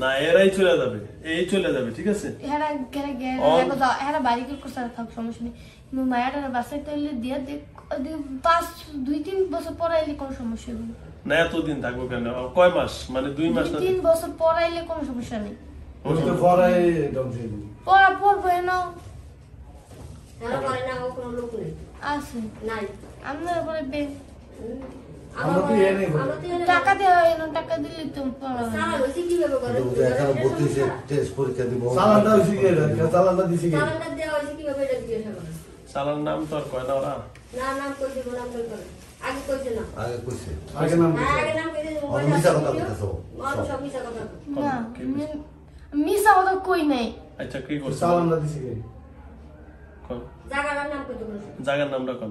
না, এরাই চলে যাবে, এই চলে যাবে, ঠিক আছে? এরা গ্যারে গ্যারে দেখো যাও, এরা বাড়ি কি করছার থাক, সমস্যা নেই। কিন্তু মায়াটারে বাসাইতে হইলে দিয়া দেখ 5-2-3 বছর পরে এলে কোন সমস্যা হবে না। এতদিন থাকবো কেন, কয় মাস, মানে 2 মাস না 3 বছর পরে এলে কোন সমস্যা নেই। ওর তো পরে দাও দেই, পরে পড়বে না, এরা পরে না, ও কোন লোক নেই। আচ্ছা কি করছ, সালাম না দিছি কে, জায়গার নামটা কোন,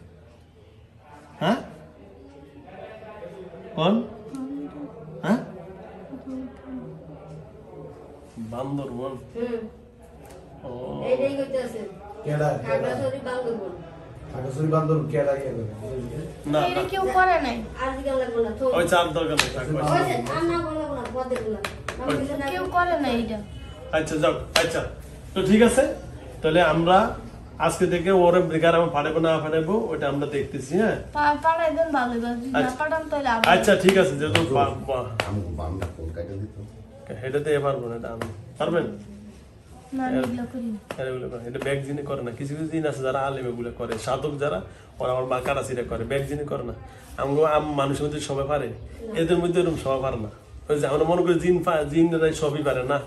হ্যাঁ কোন, হ্যাঁ বান্দরবন, ও এইটাই কইতাছেন কেডা, খাগড়াছড়ি বান্দরবন, খাগড়াছড়ি বান্দরবন কেডা কে করে, না এটা কেউ করে নাই, আর দিকে লাগবো না, ওই চাপ দরকার নাই, ওই চাপ না বলবো না, পদে বলা কেউ করে নাই এটা। আচ্ছা যাও, আচ্ছা তো ঠিক আছে, তাহলে আমরা আজকে থেকে ওর বেকার আমরা ফাটাবো না ফাটাবো ওটা আমরা দেখতেছি, হ্যাঁ ফাটাই দেন ভালো, যদি না ফাটান তাহলে আচ্ছা ঠিক আছে, যত আমরা কোন কাটা দিত হেডে তো এবার বলে দাম পারবেন না, এগুলো করি না, এগুলো করে এটা ব্যাগ জিনে করে না, কিছু কিছু দিন আছে যারা আলেমগুলো করে, সাধক যারা, ওরা আমার বাকারা সিরা করে, ব্যাগ জিনে করে না। আমগো আম মানুষের মধ্যে সবাই পারে, এদের মধ্যে এরকম সবাই পারে না, ওই যে আমরা মনে করি জিন জিনরাই সবই পারে না,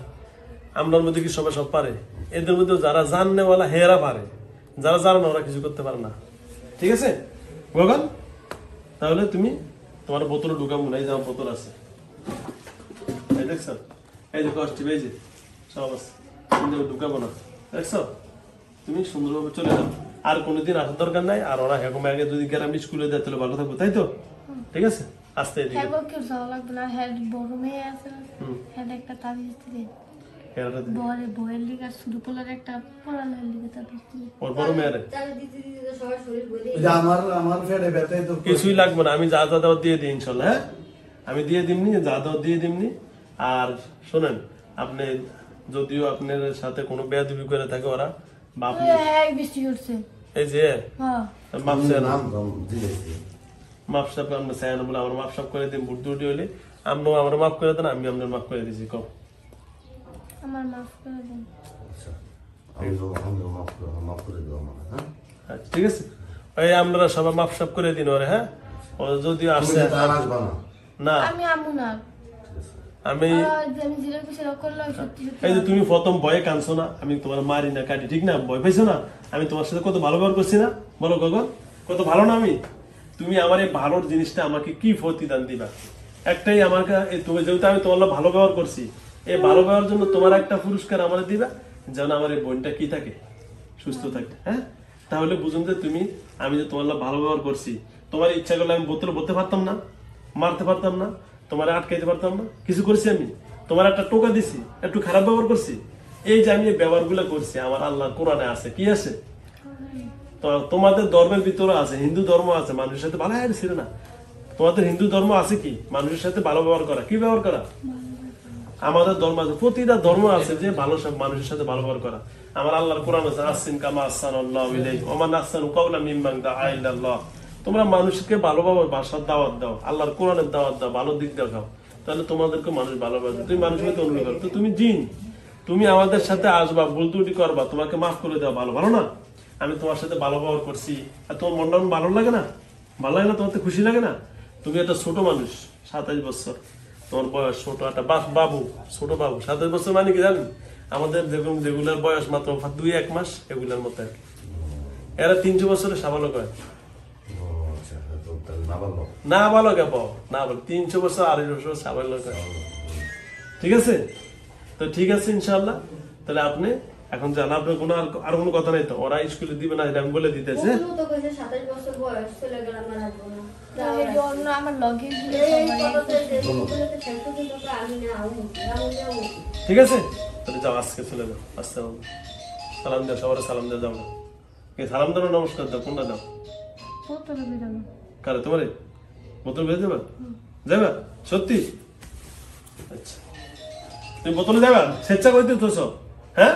আমরার মধ্যে কি সবাই সব পারে? এদের মধ্যে যারা জাননেওয়ালা হেরা পারে, যারা জানে না ওরা কিছু করতে পারে না, ঠিক আছে গগন? তাহলে তুমি তোমার বোতলে ঢুকা মনে হয়, আমার বোতল আছে, এই দেখছ, এই যে কষ্ট বেজে সব আছে, তুমি ঢুকাবো না, দেখছ? তুমি সুন্দরভাবে চলে যাও, আর কোনোদিন আসার দরকার নাই। আর ওরা হেকম আগে যদি গ্রামে স্কুলে যায় তাহলে ভালো থাকবো, তাই তো? ঠিক আছে, আসতে হ্যাঁ কেউ যাওয়া লাগবে না, হ্যাঁ বড় মেয়ে আছে, হ্যাঁ একটা তাবিজ দিলেন বরে বয়ের লিগা শুরু পোলার একটা পোলালের লিগা তাতে ওর বড় মেরে তাহলে দিদি দিদি তো সবার শরীর বলি যে আমার আমার ফেড়ে ব্যথা তো কিছুই লাগবে না, আমি যা যা দাও দিয়ে দিই ইনশাআল্লাহ, হ্যাঁ আমি দিয়ে দিমনি, যা দাও দিয়ে দিমনি। আর শুনেন, আপনি যদিও আপনার সাথে কোনো বেয়াদবি করে থাকে ওরা, বাপ এই বৃষ্টি হচ্ছে, এই যে হ্যাঁ মাপসা নাম দিলে মাপসা আমরা চাই না বলে আমরা মাপসা করে দিই, বুট দুটি হইলে আমরাও আমরা মাপ করে দেন, আমি আপনার মাপ করে দিছি, কম আমার মাফ করে দেন, আচ্ছা আমি মাফ করে দেব আমার, হ্যাঁ আচ্ছা ঠিক আছে, এই আমরা সব মাফ সব করে দিন ওরে, হ্যাঁ ও যদি আসে না আমি আমু না, আমি জিরো কিছু করলাম সত্যি সত্যি, এই যে তুমি প্রথম ভয়ে কাঁদছো না, আমি তোমার মারি না কাটি, ঠিক না? ভয় পাইছো না? আমি তোমার সাথে কত ভালো ব্যবহার করছি না, বলো গগন কত ভালো না আমি? তুমি আমার এই ভালোর জিনিসটা আমাকে কি প্রতিদান দিবা? একটাই আমাকে, তুমি যেহেতু আমি তোমার ভালো ব্যবহার করছি, এই ভালো পাওয়ার জন্য তোমার একটা পুরস্কার আমার দিবা, যেন আমার এই বোনটা কি থাকে, সুস্থ থাকে, হ্যাঁ? তাহলে বুঝুন যে তুমি, আমি যে তোমার ভালো ব্যবহার করছি, তোমার ইচ্ছা করলে আমি বোতল বলতে পারতাম না, মারতে পারতাম না, তোমার আটকাইতে পারতাম না, কিছু করছি আমি? তোমার একটা টোকা দিছি, একটু খারাপ ব্যবহার করছি? এই যে আমি ব্যবহারগুলো করছি, আমার আল্লাহর কোরআনে আছে, কি আছে? তোমাদের ধর্মের ভিতরে আছে, হিন্দু ধর্ম আছে, মানুষের সাথে ভালো হ্যাঁ ছিল না, তোমাদের হিন্দু ধর্ম আছে কি মানুষের সাথে ভালো ব্যবহার করা, কি ব্যবহার করা? আমাদের ধর্ম আছে, প্রতিটা ধর্ম আছে যে ভালো সব মানুষের সাথে ভালো ব্যবহার করা। আমার আল্লাহর কোরআন আছে, আহসিন কামা আহসানাল্লাহু ইলাইকা ওয়া মান আহসানু কাওলাম মিম্মান দাআ ইলাল্লাহ। তোমরা মানুষকে ভালোভাবে ভাষার দাওয়াত দাও, আল্লাহর কোরআনের দাওয়াত দাও, ভালো দিক দেখাও, তাহলে তোমাদেরকে মানুষ ভালোবাসবে। তুমি মানুষকে তো অনুরোধ করো, তুমি জিন, তুমি আমাদের সাথে আসবা, ভুল ত্রুটি করবা, তোমাকে মাফ করে দেওয়া ভালো, ভালো না? আমি তোমার সাথে ভালো ব্যবহার করছি, আর তোমার মনটা ভালো লাগে না? ভালো লাগে না? তোমার তো খুশি লাগে না? তুমি একটা ছোট মানুষ, 27 বছর তোমার বয়স, ছোট একটা বাবু, ছোট বাবু। 27 বছর মানে কি জানেন? আমাদের যেরকম রেগুলার বয়স মাত্র 2-1 মাস, এগুলার মতো আর কি। এরা 300 বছরে সাবালক হয় না, ভালো কে পাও না, বলো 300 বছর 250 বছর সাবালক হয়। ঠিক আছে তো, ঠিক আছে ইনশাল্লাহ। তাহলে আপনি এখন জানা আপনার কোনো আর কোনো কথা নাই তো? ওরা স্কুলে দিবে না এটা আমি বলে দিতেছে। ঠিক আছে তাহলে যাও, আজকে চলে যাও, আসতে হবে। সালাম দাও, সবার সালাম দাও, যাও না সালাম দাও, নমস্কার দাও, কোনটা দাও? কারে তোমার বোতল বেঁধে যাবা? যাবা সত্যি? আচ্ছা তুমি বোতলে যাবা? স্বেচ্ছা করে দিত সব? হ্যাঁ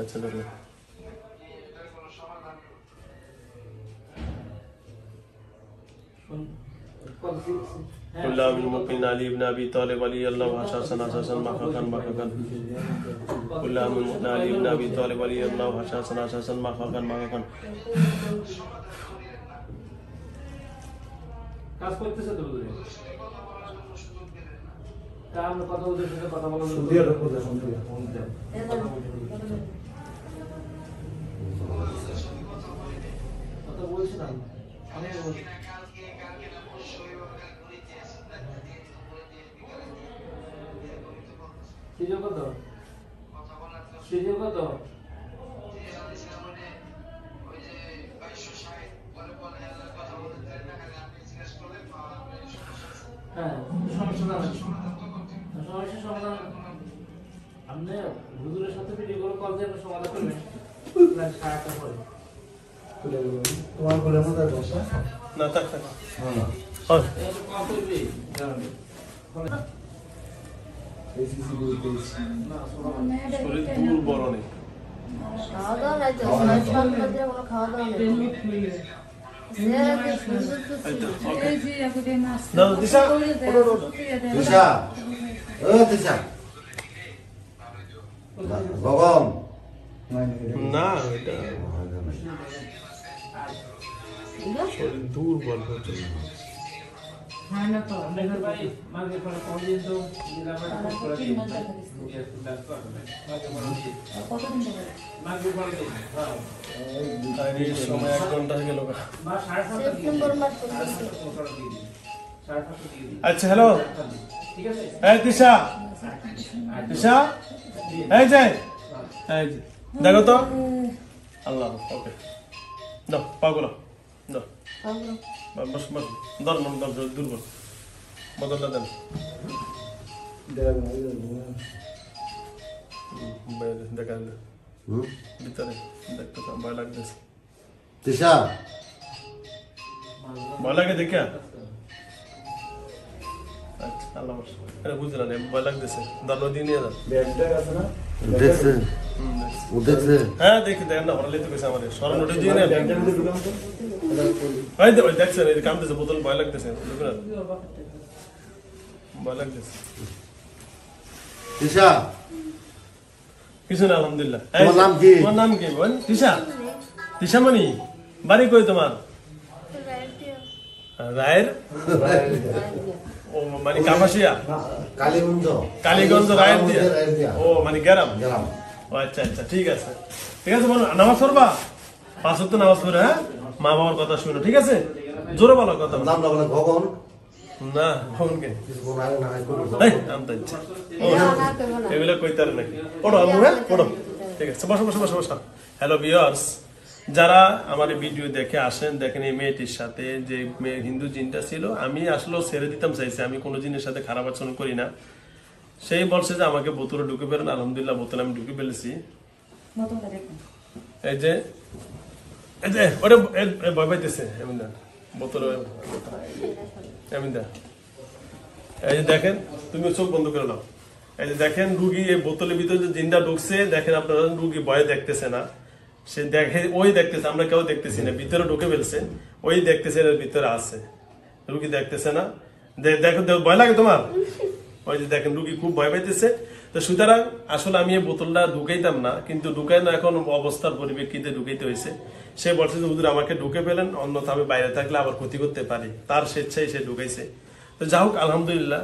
আচ্ছা ধরো اللهم مكن علي بن ابي طالب علي الله حسن حسن مخخن مخخن اللهم مكن علي بن ابي طالب علي الله حسن حسن مخخن مخخن কাজ করতেছে তো বুঝলে? তা আমরা কথা বলতে সাথে কথা বলা শুনতে আর কথা শুনতে শুনতে কথা বলছিস না আমি সমাধান দুর্বল হচ্ছে। হ্যাঁ না তো আমরা ঘর বাড়ি মাঝে পড়া কইলে তো গ্রামের পড়া কি মজা করে ডাক্তার করে মাঝে পড়া হ্যাঁ এই সময় 1 ঘন্টা গেল না মা 7:30 দিয়ে দিই। আচ্ছা হ্যালো ঠিক আছে। এই দিশা দিশা এই যাই এই দেখো তো আল্লাহ ওকে দাও পাগলা দাও পাগলা بس بس ضرب من ضرب الدرب بدل لا دم ده قال بتاع دكتور بالك ده تشا بالك ده كده الله ما شاء الله انا قلت انا بالك ده ضرب دي نيره بيعدك اصلا ده وده ها ده كده انا ورليته بس امال شلون ودي دي نيره ভাই দেখো দেখছেন এই কামতেছে বোতল ভয় লাগতেছে ভয় লাগতেছে তিশা কিছু না আলহামদুলিল্লাহ। তোমার নাম কি বল? তিশা তিশা মনি বাড়ি কই তোমার? রায়ের ও মানে কামাশিয়া কালীগঞ্জ কালীগঞ্জ রায়ের দিয়া ও মানে গ্রাম গ্রাম ও আচ্ছা আচ্ছা ঠিক আছে ঠিক আছে। বলো নামাজ পড়বা 5 ওয়াক্ত নামাজ পড়ো হ্যাঁ মা বাবার কথা শুনো ঠিক আছে জোরে বলো কথা। নাম না বলে ভগবান না ভগবান কে কিছু বলার না নাই নাম তো ইচ্ছা ও এগুলা কইতার নাকি পড়ো আমরা পড়ো ঠিক আছে বসো বসো বসো বসো। হ্যালো ভিউয়ার্স, যারা আমার ভিডিও দেখে আসেন দেখেন এই মেয়েটির সাথে যে মেয়ে হিন্দু জিনটা ছিল আমি আসলে ছেড়ে দিতাম চাইছি, আমি কোনো জিনের সাথে খারাপ আচরণ করি না। সেই বলছে যে আমাকে বোতলে ঢুকে ফেলেন, আলহামদুলিল্লাহ বোতলে আমি ঢুকে ফেলেছি। এই যে ايه باي باي تسه يا من ده بطل يا من ده এই দেখেন তুমি চোখ বন্ধ করে নাও এই দেখেন রোগী এই বোতলের ভিতরে যে জিন্দা ঢুকছে দেখেন আপনারা রোগী ভয় দেখতেছে না সে দেখে ওই দেখতেছে আমরা কেউ দেখতেছি না ভিতরে ঢুকে ফেলছে ওই দেখতেছে এর ভিতরে আছে রোগী দেখতেছে না দেখো ভয় লাগে তোমার ওই যে দেখেন রোগী খুব ভয় পাইতেছে তো সুতরাং আসলে আমি এই বোতলটা ঢুকাইতাম না কিন্তু ঢুকাই না এখন অবস্থার পরিপ্রেক্ষিতে ঢুকাইতে হয়েছে সে বলছে যে হুজুর আমাকে ঢুকে ফেলেন অন্যথা আমি বাইরে থাকলে আবার ক্ষতি করতে পারি তার স্বেচ্ছায় সে ঢুকাইছে তো যাও আলহামদুলিল্লাহ।